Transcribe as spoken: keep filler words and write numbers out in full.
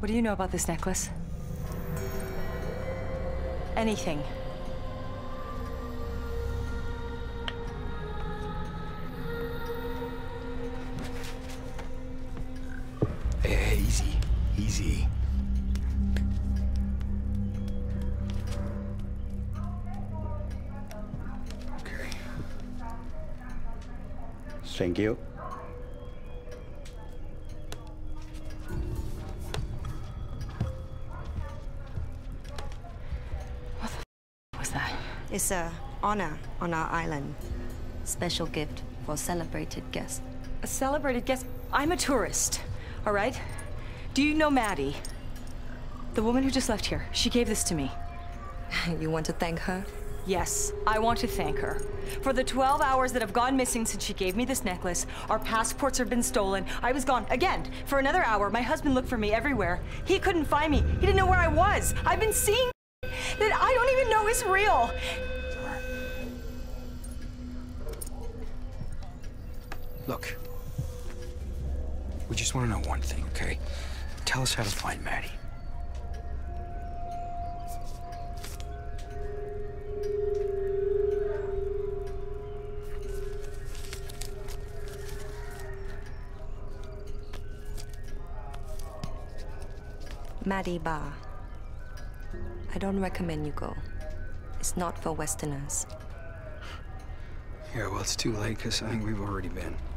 What do you know about this necklace? Anything. Hey, hey, easy, easy. Okay. Thank you. It's an honor on our island. Special gift for celebrated guests. A celebrated guest? I'm a tourist, all right? Do you know Maddie? The woman who just left here, she gave this to me. You want to thank her? Yes, I want to thank her. For the twelve hours that have gone missing since she gave me this necklace, our passports have been stolen. I was gone again for another hour. My husband looked for me everywhere. He couldn't find me. He didn't know where I was. I've been seeing that I don't even know is real. Look, we just want to know one thing, okay? Tell us how to find Maddie. Maddie Barr. I don't recommend you go. It's not for Westerners. Yeah, well, it's too late, because I think we've already been.